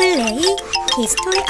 Play History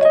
Art.